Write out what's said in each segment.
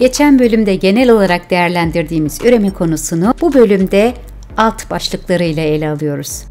Geçen bölümde genel olarak değerlendirdiğimiz üreme konusunu bu bölümde alt başlıklarıyla ele alıyoruz.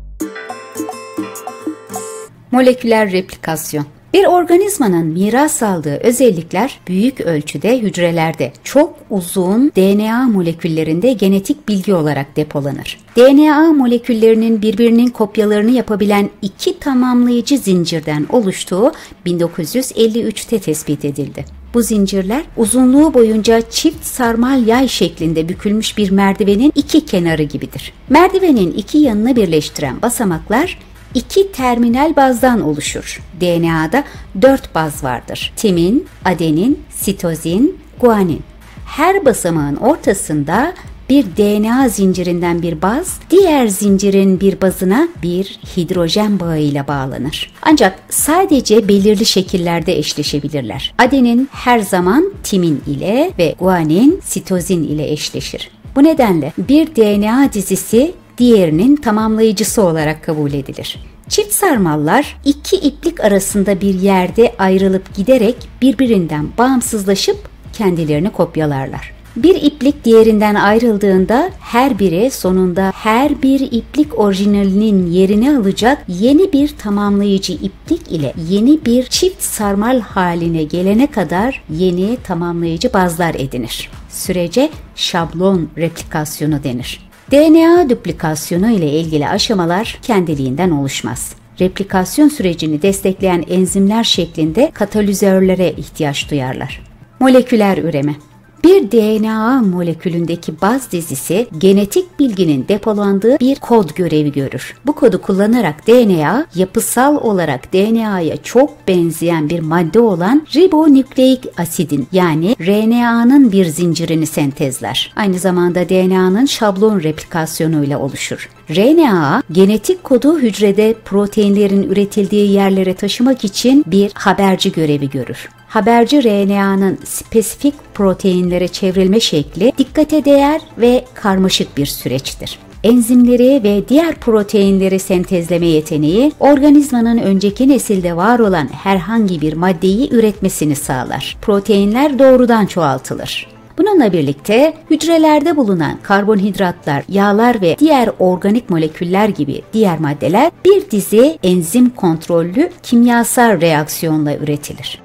Moleküler replikasyon. Bir organizmanın miras aldığı özellikler büyük ölçüde hücrelerde çok uzun DNA moleküllerinde genetik bilgi olarak depolanır. DNA moleküllerinin birbirinin kopyalarını yapabilen iki tamamlayıcı zincirden oluştuğu 1953'te tespit edildi. Bu zincirler uzunluğu boyunca çift sarmal yay şeklinde bükülmüş bir merdivenin iki kenarı gibidir. Merdivenin iki yanını birleştiren basamaklar İki terminal bazdan oluşur. DNA'da 4 baz vardır. Timin, adenin, sitozin, guanin. Her basamağın ortasında bir DNA zincirinden bir baz, diğer zincirin bir bazına bir hidrojen bağıyla bağlanır. Ancak sadece belirli şekillerde eşleşebilirler. Adenin her zaman timin ile ve guanin sitozin ile eşleşir. Bu nedenle bir DNA dizisi diğerinin tamamlayıcısı olarak kabul edilir. Çift sarmallar iki iplik arasında bir yerde ayrılıp giderek birbirinden bağımsızlaşıp kendilerini kopyalarlar. Bir iplik diğerinden ayrıldığında her biri sonunda her bir iplik orijinalinin yerini alacak yeni bir tamamlayıcı iplik ile yeni bir çift sarmal haline gelene kadar yeni tamamlayıcı bazlar edinir. Sürece şablon replikasyonu denir. DNA duplikasyonu ile ilgili aşamalar kendiliğinden oluşmaz. Replikasyon sürecini destekleyen enzimler şeklinde katalizörlere ihtiyaç duyarlar. Moleküler üreme. Bir DNA molekülündeki baz dizisi genetik bilginin depolandığı bir kod görevi görür. Bu kodu kullanarak DNA, yapısal olarak DNA'ya çok benzeyen bir madde olan ribonükleik asidin yani RNA'nın bir zincirini sentezler. Aynı zamanda DNA'nın şablon replikasyonuyla oluşur. RNA, genetik kodu hücrede proteinlerin üretildiği yerlere taşımak için bir haberci görevi görür. Haberci RNA'nın spesifik proteinlere çevrilme şekli dikkate değer ve karmaşık bir süreçtir. Enzimleri ve diğer proteinleri sentezleme yeteneği, organizmanın önceki nesilde var olan herhangi bir maddeyi üretmesini sağlar. Proteinler doğrudan çoğaltılır. Bununla birlikte hücrelerde bulunan karbonhidratlar, yağlar ve diğer organik moleküller gibi diğer maddeler bir dizi enzim kontrollü kimyasal reaksiyonla üretilir.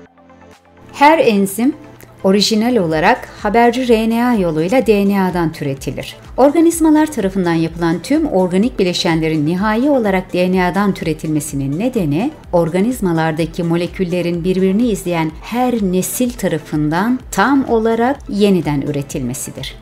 Her enzim orijinal olarak haberci RNA yoluyla DNA'dan türetilir. Organizmalar tarafından yapılan tüm organik bileşenlerin nihai olarak DNA'dan türetilmesinin nedeni, organizmalardaki moleküllerin birbirini izleyen her nesil tarafından tam olarak yeniden üretilmesidir.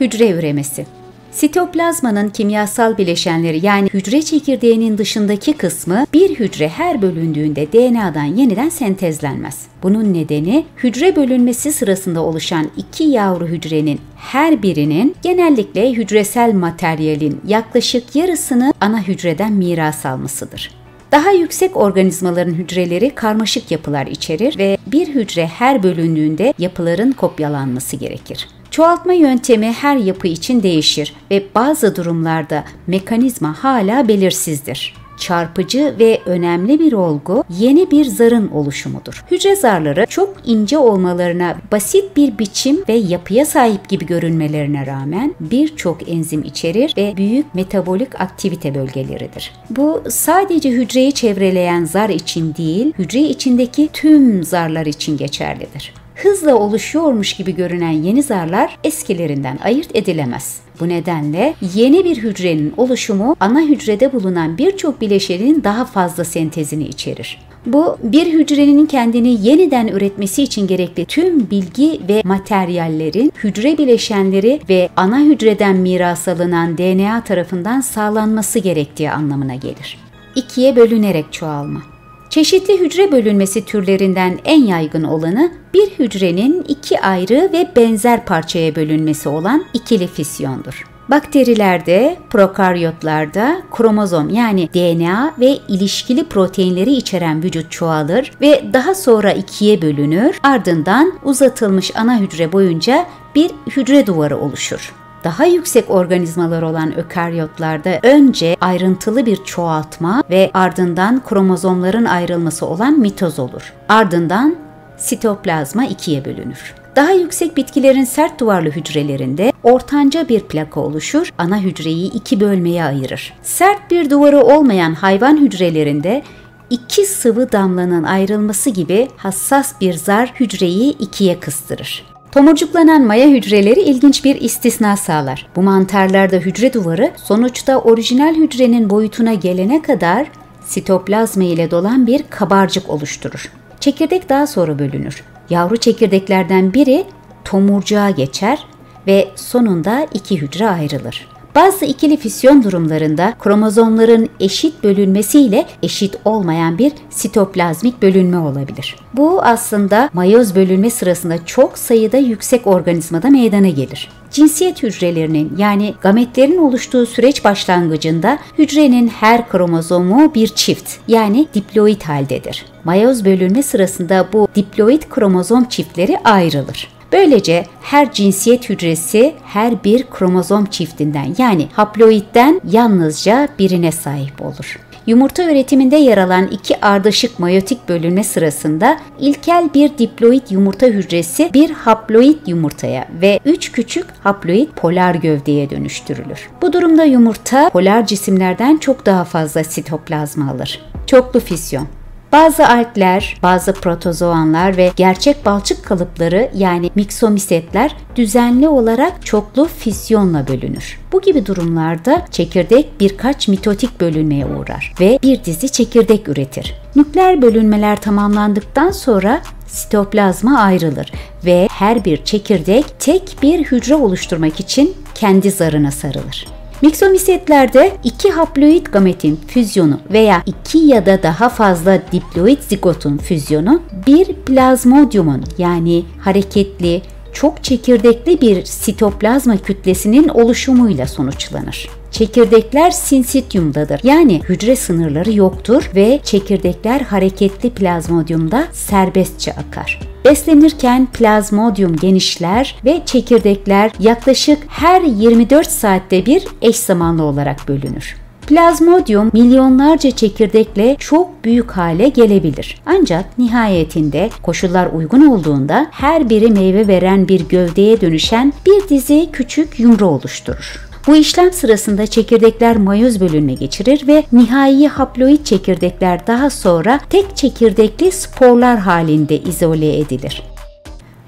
Hücre üremesi. Sitoplazmanın kimyasal bileşenleri yani hücre çekirdeğinin dışındaki kısmı bir hücre her bölündüğünde DNA'dan yeniden sentezlenmez. Bunun nedeni hücre bölünmesi sırasında oluşan iki yavru hücrenin her birinin genellikle hücresel materyalin yaklaşık yarısını ana hücreden miras almasıdır. Daha yüksek organizmaların hücreleri karmaşık yapılar içerir ve bir hücre her bölündüğünde yapıların kopyalanması gerekir. Çoğaltma yöntemi her yapı için değişir ve bazı durumlarda mekanizma hala belirsizdir. Çarpıcı ve önemli bir olgu yeni bir zarın oluşumudur. Hücre zarları çok ince olmalarına, basit bir biçim ve yapıya sahip gibi görünmelerine rağmen birçok enzim içerir ve büyük metabolik aktivite bölgeleridir. Bu sadece hücreyi çevreleyen zar için değil, hücre içindeki tüm zarlar için geçerlidir. Hızla oluşuyormuş gibi görünen yeni zarlar eskilerinden ayırt edilemez. Bu nedenle yeni bir hücrenin oluşumu ana hücrede bulunan birçok bileşenin daha fazla sentezini içerir. Bu, bir hücrenin kendini yeniden üretmesi için gerekli tüm bilgi ve materyallerin hücre bileşenleri ve ana hücreden miras alınan DNA tarafından sağlanması gerektiği anlamına gelir. İkiye bölünerek çoğalma. Çeşitli hücre bölünmesi türlerinden en yaygın olanı bir hücrenin iki ayrı ve benzer parçaya bölünmesi olan ikili fisyondur. Bakterilerde, prokaryotlarda kromozom yani DNA ve ilişkili proteinleri içeren vücut çoğalır ve daha sonra ikiye bölünür, ardından uzatılmış ana hücre boyunca bir hücre duvarı oluşur. Daha yüksek organizmalar olan ökaryotlarda önce ayrıntılı bir çoğaltma ve ardından kromozomların ayrılması olan mitoz olur. Ardından sitoplazma ikiye bölünür. Daha yüksek bitkilerin sert duvarlı hücrelerinde ortanca bir plaka oluşur, ana hücreyi iki bölmeye ayırır. Sert bir duvarı olmayan hayvan hücrelerinde iki sıvı damlanın ayrılması gibi hassas bir zar hücreyi ikiye kıstırır. Tomurcuklanan maya hücreleri ilginç bir istisna sağlar. Bu mantarlarda hücre duvarı sonuçta orijinal hücrenin boyutuna gelene kadar sitoplazma ile dolan bir kabarcık oluşturur. Çekirdek daha sonra bölünür. Yavru çekirdeklerden biri tomurcuğa geçer ve sonunda iki hücre ayrılır. Bazı ikili fisyon durumlarında kromozomların eşit bölünmesiyle eşit olmayan bir sitoplazmik bölünme olabilir. Bu aslında mayoz bölünme sırasında çok sayıda yüksek organizmada meydana gelir. Cinsiyet hücrelerinin yani gametlerin oluştuğu süreç başlangıcında hücrenin her kromozomu bir çift yani diploid haldedir. Mayoz bölünme sırasında bu diploid kromozom çiftleri ayrılır. Böylece her cinsiyet hücresi her bir kromozom çiftinden yani haploidden yalnızca birine sahip olur. Yumurta üretiminde yer alan iki ardışık mayotik bölünme sırasında ilkel bir diploid yumurta hücresi bir haploid yumurtaya ve üç küçük haploid polar gövdeye dönüştürülür. Bu durumda yumurta polar cisimlerden çok daha fazla sitoplazma alır. Çoklu fisyon. Bazı algler, bazı protozoanlar ve gerçek balçık kalıpları yani miksomisetler düzenli olarak çoklu fisyonla bölünür. Bu gibi durumlarda çekirdek birkaç mitotik bölünmeye uğrar ve bir dizi çekirdek üretir. Nükleer bölünmeler tamamlandıktan sonra sitoplazma ayrılır ve her bir çekirdek tek bir hücre oluşturmak için kendi zarına sarılır. Miksomisetlerde iki haploid gametin füzyonu veya iki ya da daha fazla diploid zigotun füzyonu bir plazmodiumun yani hareketli, çok çekirdekli bir sitoplazma kütlesinin oluşumuyla sonuçlanır. Çekirdekler sinsityumdadır yani hücre sınırları yoktur ve çekirdekler hareketli plazmodiumda serbestçe akar. Beslenirken plazmodium genişler ve çekirdekler yaklaşık her 24 saatte bir eş zamanlı olarak bölünür. Plazmodium milyonlarca çekirdekle çok büyük hale gelebilir. Ancak nihayetinde koşullar uygun olduğunda her biri meyve veren bir gövdeye dönüşen bir dizi küçük yumru oluşturur. Bu işlem sırasında çekirdekler mayoz bölünme geçirir ve nihai haploid çekirdekler daha sonra tek çekirdekli sporlar halinde izole edilir.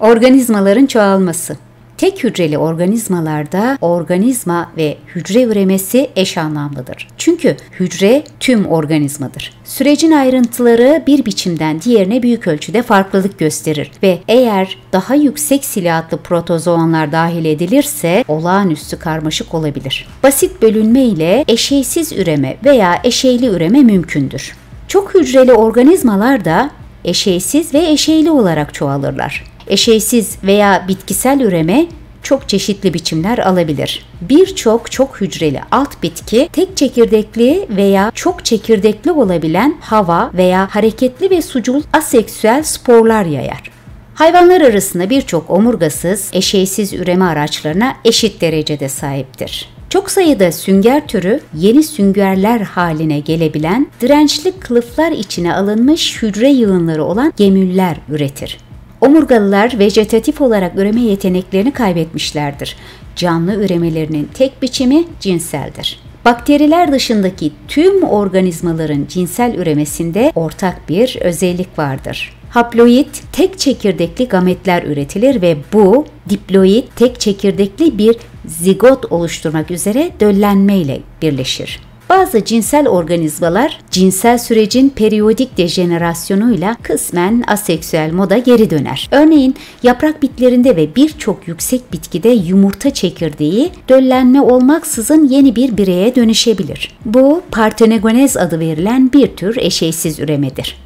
Organizmaların çoğalması. Tek hücreli organizmalarda organizma ve hücre üremesi eş anlamlıdır. Çünkü hücre tüm organizmadır. Sürecin ayrıntıları bir biçimden diğerine büyük ölçüde farklılık gösterir ve eğer daha yüksek silahatlı protozoanlar dahil edilirse olağanüstü karmaşık olabilir. Basit bölünme ile eşeysiz üreme veya eşeyli üreme mümkündür. Çok hücreli organizmalar da eşeysiz ve eşeyli olarak çoğalırlar. Eşeysiz veya bitkisel üreme çok çeşitli biçimler alabilir. Birçok çok hücreli alt bitki tek çekirdekli veya çok çekirdekli olabilen hava veya hareketli ve sucul aseksüel sporlar yayar. Hayvanlar arasında birçok omurgasız, eşeysiz üreme araçlarına eşit derecede sahiptir. Çok sayıda sünger türü yeni süngerler haline gelebilen, dirençli kılıflar içine alınmış hücre yığınları olan gemüller üretir. Omurgalılar vejetatif olarak üreme yeteneklerini kaybetmişlerdir. Canlı üremelerinin tek biçimi cinseldir. Bakteriler dışındaki tüm organizmaların cinsel üremesinde ortak bir özellik vardır. Haploid tek çekirdekli gametler üretilir ve bu diploid tek çekirdekli bir zigot oluşturmak üzere döllenme ile birleşir. Bazı cinsel organizmalar cinsel sürecin periyodik dejenerasyonuyla kısmen aseksüel moda geri döner. Örneğin yaprak bitlerinde ve birçok yüksek bitkide yumurta çekirdeği döllenme olmaksızın yeni bir bireye dönüşebilir. Bu partenogenez adı verilen bir tür eşeysiz üremedir.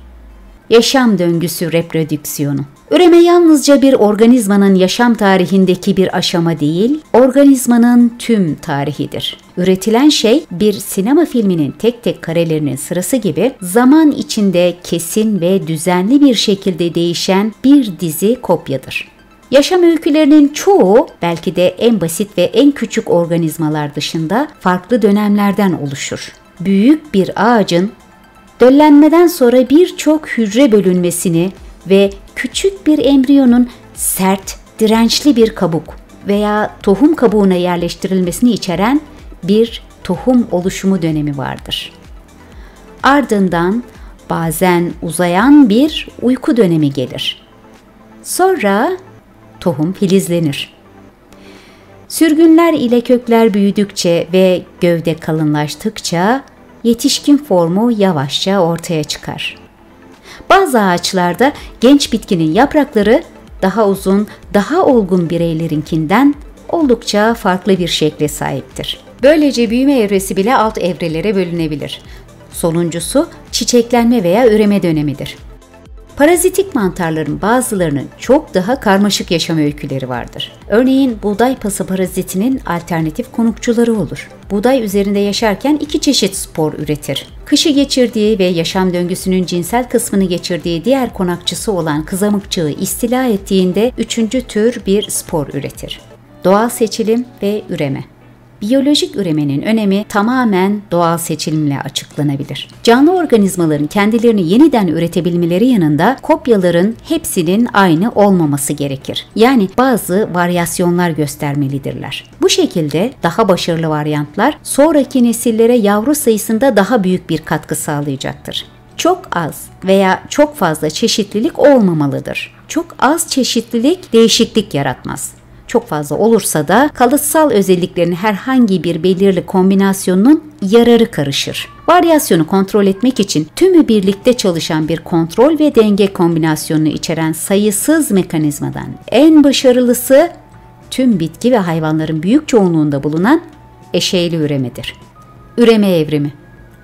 Yaşam döngüsü reprodüksiyonu. Üreme yalnızca bir organizmanın yaşam tarihindeki bir aşama değil, organizmanın tüm tarihidir. Üretilen şey bir sinema filminin tek tek karelerinin sırası gibi zaman içinde kesin ve düzenli bir şekilde değişen bir dizi kopyadır. Yaşam öykülerinin çoğu belki de en basit ve en küçük organizmalar dışında farklı dönemlerden oluşur. Büyük bir ağacın döllenmeden sonra birçok hücre bölünmesini ve küçük bir embriyonun sert, dirençli bir kabuk veya tohum kabuğuna yerleştirilmesini içeren bir tohum oluşumu dönemi vardır. Ardından bazen uzayan bir uyku dönemi gelir. Sonra tohum filizlenir. Sürgünler ile kökler büyüdükçe ve gövde kalınlaştıkça yetişkin formu yavaşça ortaya çıkar. Bazı ağaçlarda genç bitkinin yaprakları daha uzun, daha olgun bireylerinkinden oldukça farklı bir şekle sahiptir. Böylece büyüme evresi bile alt evrelere bölünebilir. Sonuncusu çiçeklenme veya üreme dönemidir. Parazitik mantarların bazılarının çok daha karmaşık yaşam öyküleri vardır. Örneğin buğday pası parazitinin alternatif konukçuları olur. Buğday üzerinde yaşarken iki çeşit spor üretir. Kışı geçirdiği ve yaşam döngüsünün cinsel kısmını geçirdiği diğer konakçısı olan kızamıkçığı istila ettiğinde üçüncü tür bir spor üretir. Doğal seçilim ve üreme. Biyolojik üremenin önemi tamamen doğal seçilimle açıklanabilir. Canlı organizmaların kendilerini yeniden üretebilmeleri yanında kopyaların hepsinin aynı olmaması gerekir. Yani bazı varyasyonlar göstermelidirler. Bu şekilde daha başarılı varyantlar sonraki nesillere yavru sayısında daha büyük bir katkı sağlayacaktır. Çok az veya çok fazla çeşitlilik olmamalıdır. Çok az çeşitlilik değişiklik yaratmaz. Çok fazla olursa da kalıtsal özelliklerin herhangi bir belirli kombinasyonunun yararı karışır. Varyasyonu kontrol etmek için tümü birlikte çalışan bir kontrol ve denge kombinasyonunu içeren sayısız mekanizmadan en başarılısı tüm bitki ve hayvanların büyük çoğunluğunda bulunan eşeyli üremedir. Üreme evrimi,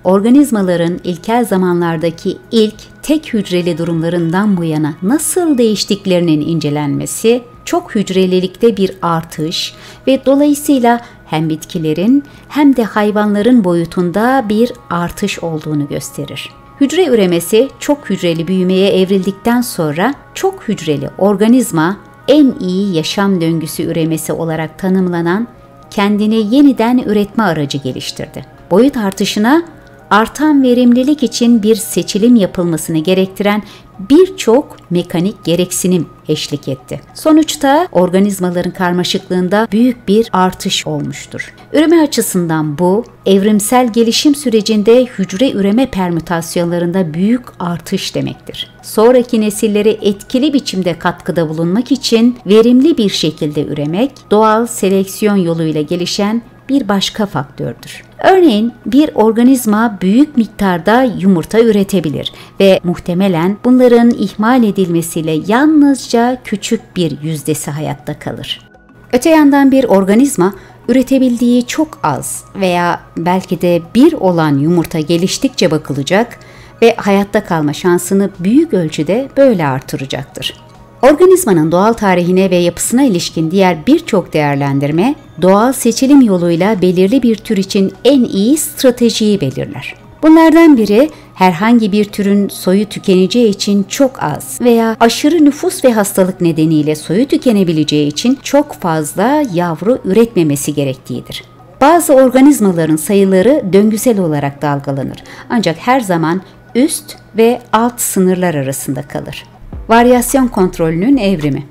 organizmaların ilkel zamanlardaki ilk tek hücreli durumlarından bu yana nasıl değiştiklerinin incelenmesi, çok hücrelilikte bir artış ve dolayısıyla hem bitkilerin hem de hayvanların boyutunda bir artış olduğunu gösterir. Hücre üremesi çok hücreli büyümeye evrildikten sonra çok hücreli organizma en iyi yaşam döngüsü üremesi olarak tanımlanan kendine yeniden üretme aracı geliştirdi. Boyut artışına artan verimlilik için bir seçilim yapılmasını gerektiren birçok mekanik gereksinim eşlik etti. Sonuçta organizmaların karmaşıklığında büyük bir artış olmuştur. Üreme açısından bu, evrimsel gelişim sürecinde hücre üreme permütasyonlarında büyük artış demektir. Sonraki nesillere etkili biçimde katkıda bulunmak için verimli bir şekilde üremek, doğal seleksiyon yoluyla gelişen bir başka faktördür. Örneğin bir organizma büyük miktarda yumurta üretebilir ve muhtemelen bunların ihmal edilmesiyle yalnızca küçük bir yüzdesi hayatta kalır. Öte yandan bir organizma üretebildiği çok az veya belki de bir olan yumurta geliştikçe bakılacak ve hayatta kalma şansını büyük ölçüde böyle artıracaktır. Organizmanın doğal tarihine ve yapısına ilişkin diğer birçok değerlendirme, doğal seçilim yoluyla belirli bir tür için en iyi stratejiyi belirler. Bunlardan biri, herhangi bir türün soyu tükeneceği için çok az veya aşırı nüfus ve hastalık nedeniyle soyu tükenebileceği için çok fazla yavru üretmemesi gerektiğidir. Bazı organizmaların sayıları döngüsel olarak dalgalanır, ancak her zaman üst ve alt sınırlar arasında kalır. Varyasyon kontrolünün evrimi.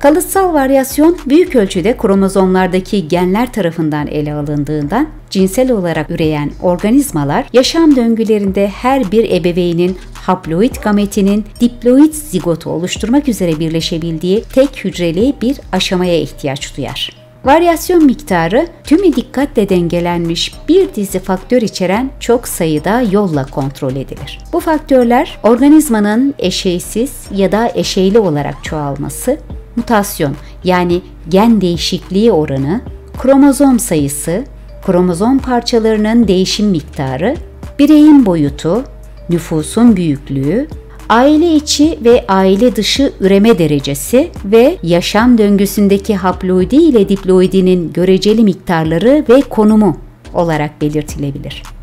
Kalıtsal varyasyon büyük ölçüde kromozomlardaki genler tarafından ele alındığından cinsel olarak üreyen organizmalar yaşam döngülerinde her bir ebeveynin haploid gametinin diploid zigotu oluşturmak üzere birleşebildiği tek hücreli bir aşamaya ihtiyaç duyar. Varyasyon miktarı tümü dikkatle dengelenmiş bir dizi faktör içeren çok sayıda yolla kontrol edilir. Bu faktörler organizmanın eşeysiz ya da eşeyli olarak çoğalması, mutasyon yani gen değişikliği oranı, kromozom sayısı, kromozom parçalarının değişim miktarı, bireyin boyutu, nüfusun büyüklüğü, aile içi ve aile dışı üreme derecesi ve yaşam döngüsündeki haploidi ile diploidinin göreceli miktarları ve konumu olarak belirtilebilir.